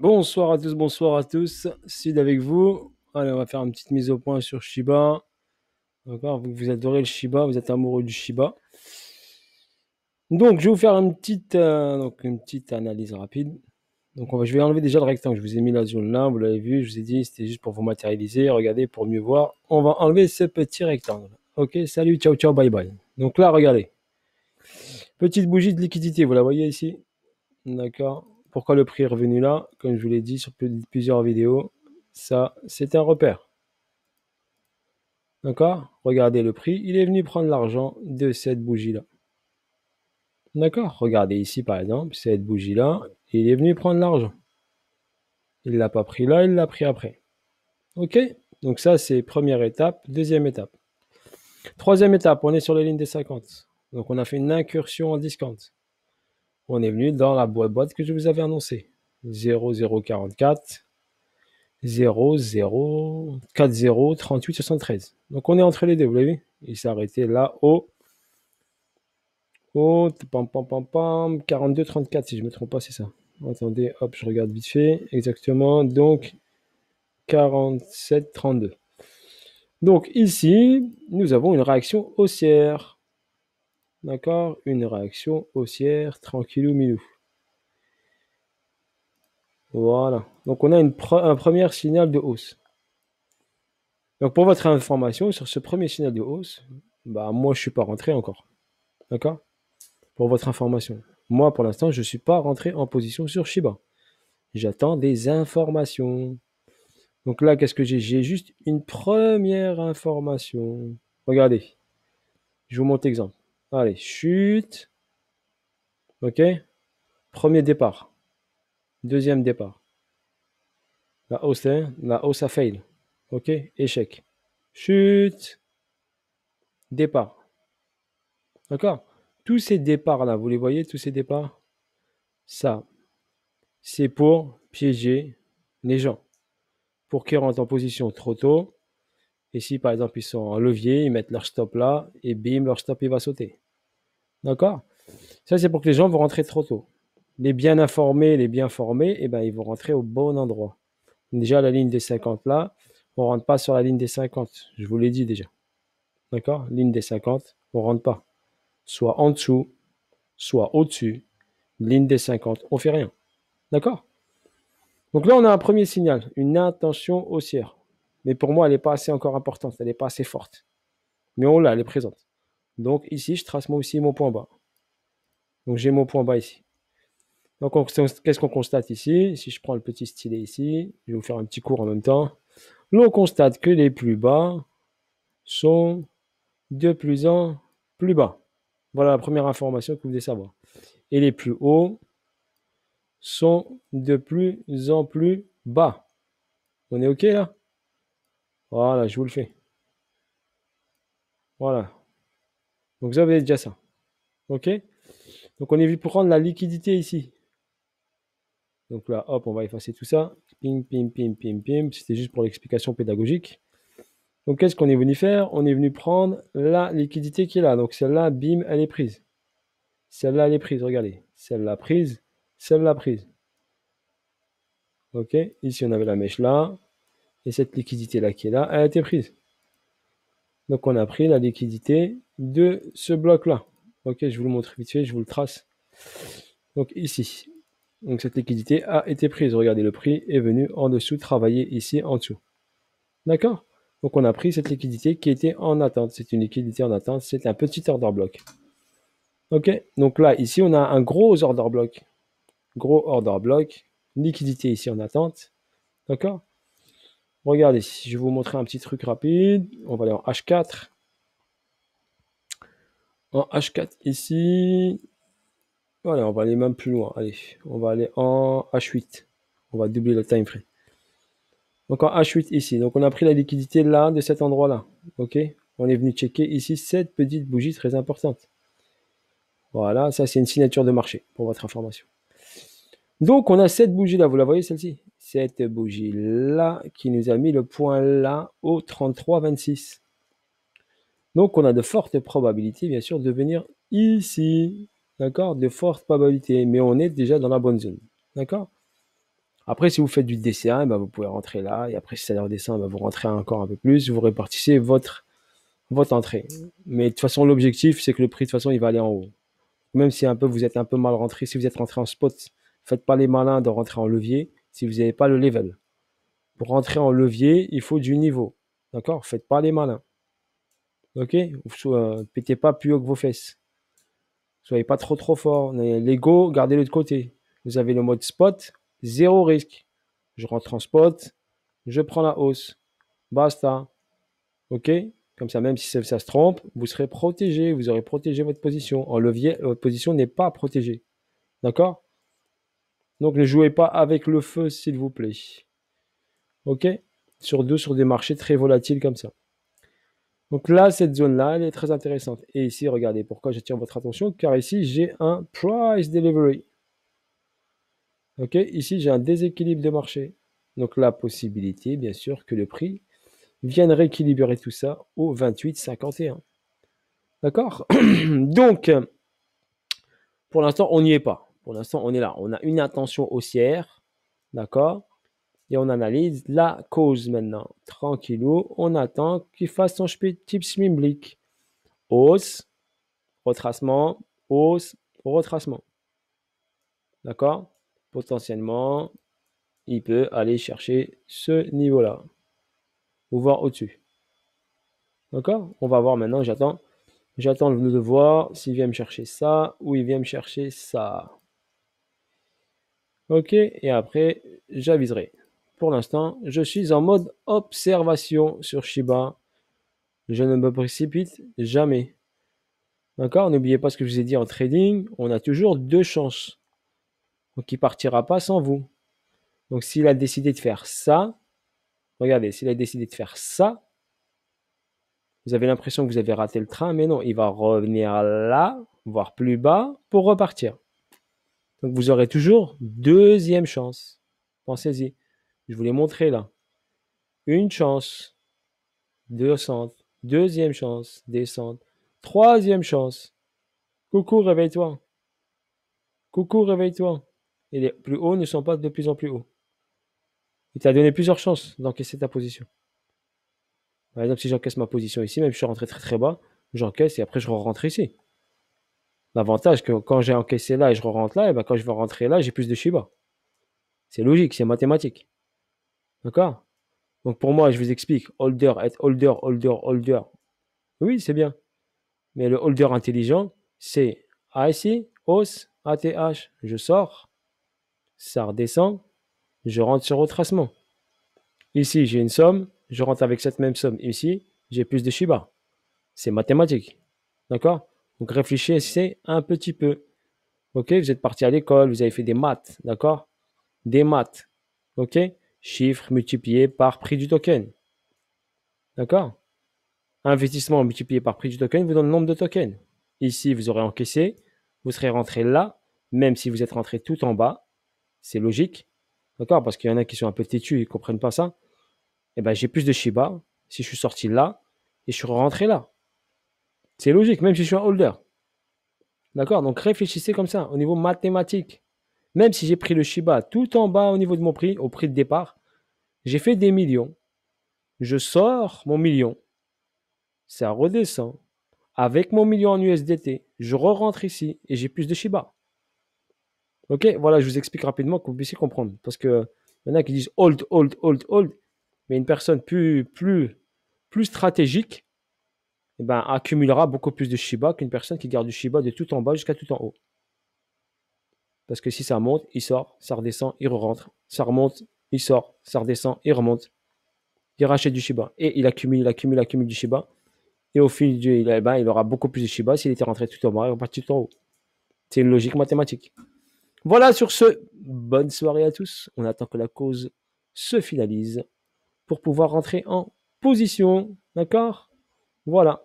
Bonsoir à tous, Sid avec vous. Allez, on va faire une petite mise au point sur Shiba. D'accord, vous adorez le Shiba, vous êtes amoureux du Shiba. Donc, je vais vous faire une petite analyse rapide. Donc, je vais enlever déjà le rectangle. Je vous ai mis la zone là, vous l'avez vu. Je vous ai dit, c'était juste pour vous matérialiser. Regardez, pour mieux voir. On va enlever ce petit rectangle. Ok, salut, ciao, ciao, bye, bye. Donc là, regardez. Petite bougie de liquidité, vous la voyez ici. D'accord. Pourquoi le prix est revenu là? Comme je vous l'ai dit sur plusieurs vidéos, ça, c'est un repère. D'accord? Regardez le prix. Il est venu prendre l'argent de cette bougie-là. D'accord? Regardez ici, par exemple, cette bougie-là, il est venu prendre l'argent. Il ne l'a pas pris là, il l'a pris après. OK? Donc ça, c'est première étape. Deuxième étape. Troisième étape, on est sur la ligne des 50. Donc on a fait une incursion en discount. On est venu dans la boîte que je vous avais annoncée. 0044 0040 38 73. Donc on est entre les deux, vous l'avez vu? Il s'est arrêté là au pam pam pam pam 42 34 si je me trompe pas, c'est ça. Attendez, hop, je regarde vite fait exactement. Donc 47 32. Donc ici, nous avons une réaction haussière. D'accord, une réaction haussière, tranquillou milou. Voilà. Donc on a un premier signal de hausse. Donc pour votre information, sur ce premier signal de hausse, bah moi je suis pas rentré encore. D'accord? Pour votre information. Moi pour l'instant, je suis pas rentré en position sur Shiba. J'attends des informations. Donc là, qu'est-ce que j'ai? J'ai juste une première information. Regardez. Je vous montre l'exemple. Allez, chute. OK. Premier départ. Deuxième départ. La hausse, hein? La hausse a fail. OK. Échec. Chute. Départ. D'accord. Tous ces départs-là, vous les voyez, tous ces départs? Ça, c'est pour piéger les gens. Pour qu'ils rentrent en position trop tôt. Et si par exemple ils sont en levier, ils mettent leur stop là, et bim, leur stop il va sauter. D'accord? Ça c'est pour que les gens vont rentrer trop tôt. Les bien informés, les bien formés, eh ben, ils vont rentrer au bon endroit. Déjà la ligne des 50 là, on ne rentre pas sur la ligne des 50, je vous l'ai dit déjà. D'accord? Ligne des 50, on ne rentre pas. Soit en dessous, soit au-dessus, ligne des 50, on ne fait rien. D'accord? Donc là on a un premier signal, une intention haussière. Mais pour moi, elle n'est pas assez encore importante, elle n'est pas assez forte. Mais on l'a, elle est présente. Donc ici, je trace moi aussi mon point bas. Donc j'ai mon point bas ici. Donc qu'est-ce qu'on constate ici? Si je prends le petit stylet ici, je vais vous faire un petit cours en même temps. Là, on constate que les plus bas sont de plus en plus bas. Voilà la première information que vous devez savoir. Et les plus hauts sont de plus en plus bas. On est OK là? Voilà, je vous le fais. Voilà. Donc, vous avez déjà ça. OK? Donc, on est venu pour prendre la liquidité ici. Donc là, hop, on va effacer tout ça. Pim, pim, pim, pim, pim. C'était juste pour l'explication pédagogique. Donc, qu'est-ce qu'on est venu faire? On est venu prendre la liquidité qui est là. Donc, celle-là, bim, elle est prise. Celle-là, elle est prise. Regardez. Celle-là, prise. Celle-là, prise. OK? Ici, on avait la mèche là. Et cette liquidité-là qui est là, elle a été prise. Donc, on a pris la liquidité de ce bloc-là. OK, je vous le montre vite fait, je vous le trace. Donc, ici. Donc, cette liquidité a été prise. Regardez, le prix est venu en dessous, travailler ici, en dessous. D'accord? Donc, on a pris cette liquidité qui était en attente. C'est une liquidité en attente, c'est un petit order block. OK? Donc là, ici, on a un gros order block. Gros order block. Liquidité ici en attente. D'accord? Regardez, je vais vous montrer un petit truc rapide. On va aller en H4. En H4 ici. Voilà, on va aller même plus loin. Allez, on va aller en H8. On va doubler le time frame. Donc en H8 ici. Donc on a pris la liquidité là, de cet endroit-là. OK? On est venu checker ici cette petite bougie très importante. Voilà, ça c'est une signature de marché pour votre information. Donc on a cette bougie-là, vous la voyez celle-ci? Cette bougie-là qui nous a mis le point là au 33,26. Donc on a de fortes probabilités, bien sûr, de venir ici. D'accord? De fortes probabilités, mais on est déjà dans la bonne zone. D'accord? Après, si vous faites du DCA, vous pouvez rentrer là. Et après, si ça redescend, vous rentrez encore un peu plus. Vous répartissez votre entrée. Mais de toute façon, l'objectif, c'est que le prix, de toute façon, il va aller en haut. Même si vous êtes un peu mal rentré, si vous êtes rentré en spot, faites pas les malins de rentrer en levier si vous n'avez pas le level. Pour rentrer en levier, il faut du niveau. D'accord? Faites pas les malins. Ok? Pétez pas plus haut que vos fesses. Soyez pas trop fort. L'ego, gardez-le de côté. Vous avez le mode spot, zéro risque. Je rentre en spot, je prends la hausse. Basta. Ok? Comme ça, même si ça se trompe, vous serez protégé. Vous aurez protégé votre position. En levier, votre position n'est pas protégée. D'accord? Donc, ne jouez pas avec le feu, s'il vous plaît. OK? Sur des marchés très volatiles comme ça. Donc là, cette zone-là, elle est très intéressante. Et ici, regardez pourquoi j'attire votre attention. Car ici, j'ai un price delivery. OK? Ici, j'ai un déséquilibre de marché. Donc la possibilité, bien sûr, que le prix viennent rééquilibrer tout ça au 28,51. D'accord? Donc, pour l'instant, on n'y est pas. Pour l'instant, on est là. On a une intention haussière. D'accord? Et on analyse la cause maintenant. Tranquillou, on attend qu'il fasse son Tiefschwinblick. Hausse, retracement, hausse, retracement. D'accord? Potentiellement, il peut aller chercher ce niveau-là. Ou voir au-dessus. D'accord? On va voir maintenant, j'attends. J'attends de voir s'il vient me chercher ça ou il vient me chercher ça. Ok, et après, j'aviserai. Pour l'instant, je suis en mode observation sur Shiba. Je ne me précipite jamais. D'accord? N'oubliez pas ce que je vous ai dit en trading. On a toujours deux chances. Donc, il ne partira pas sans vous. Donc, s'il a décidé de faire ça, regardez, s'il a décidé de faire ça, vous avez l'impression que vous avez raté le train, mais non, il va revenir là, voire plus bas, pour repartir. Donc, vous aurez toujours deuxième chance. Pensez-y. Je vous l'ai montré là. Une chance, descente, deuxième chance, descente, troisième chance. Coucou, réveille-toi. Coucou, réveille-toi. Et les plus hauts ne sont pas de plus en plus hauts. Il t'a donné plusieurs chances d'encaisser ta position. Par exemple, si j'encaisse ma position ici, même si je suis rentré très bas, j'encaisse et après je rentre ici. L'avantage que quand j'ai encaissé là et je rentre là, et ben quand je vais rentrer là, j'ai plus de Shiba. C'est logique, c'est mathématique. D'accord? Donc pour moi, je vous explique, holder, être holder, holder, holder. Oui, c'est bien. Mais le holder intelligent, c'est ici, hausse, ATH, je sors, ça redescend. Je rentre sur retracement. Ici, j'ai une somme. Je rentre avec cette même somme. Ici, j'ai plus de Shiba. C'est mathématique. D'accord? Donc, réfléchissez un petit peu. OK? Vous êtes parti à l'école. Vous avez fait des maths. D'accord? Des maths. OK? Chiffre multiplié par prix du token. D'accord? Investissement multiplié par prix du token vous donne le nombre de tokens. Ici, vous aurez encaissé. Vous serez rentré là. Même si vous êtes rentré tout en bas. C'est logique. D'accord? Parce qu'il y en a qui sont un peu têtus, ils ne comprennent pas ça. Eh bien, j'ai plus de Shiba si je suis sorti là et je suis rentré là. C'est logique, même si je suis un holder. D'accord? Donc, réfléchissez comme ça, au niveau mathématique. Même si j'ai pris le Shiba tout en bas au niveau de mon prix, au prix de départ, j'ai fait des millions. Je sors mon million. Ça redescend. Avec mon million en USDT, je rentre ici et j'ai plus de Shiba. Ok, voilà, je vous explique rapidement que vous puissiez comprendre. Parce qu'il y en a qui disent hold, hold, hold, hold. Mais une personne plus stratégique accumulera beaucoup plus de Shiba qu'une personne qui garde du Shiba de tout en bas jusqu'à tout en haut. Parce que si ça monte, il sort, ça redescend, il rentre. Ça remonte, il sort, ça redescend, il remonte. Il rachète du Shiba. Et il accumule du Shiba. Et au fil du il aura beaucoup plus de Shiba s'il était rentré tout en bas et reparti tout en haut. C'est une logique mathématique. Voilà, sur ce, bonne soirée à tous. On attend que la cause se finalise pour pouvoir rentrer en position. D'accord? Voilà.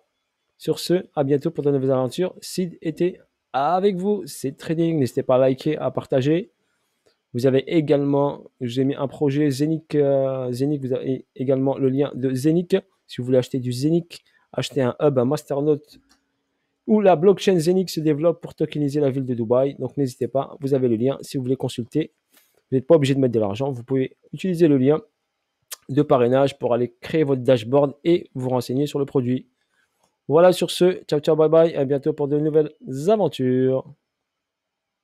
Sur ce, à bientôt pour de nouvelles aventures. Sid était avec vous. C'est Trading. N'hésitez pas à liker, à partager. Vous avez également, j'ai mis un projet Zeniq. Vous avez également le lien de Zeniq. Si vous voulez acheter du Zeniq, achetez un hub, un masternote, où la blockchain Zeniq se développe pour tokeniser la ville de Dubaï. Donc, n'hésitez pas, vous avez le lien si vous voulez consulter. Vous n'êtes pas obligé de mettre de l'argent. Vous pouvez utiliser le lien de parrainage pour aller créer votre dashboard et vous renseigner sur le produit. Voilà, sur ce, ciao, ciao, bye, bye. À bientôt pour de nouvelles aventures.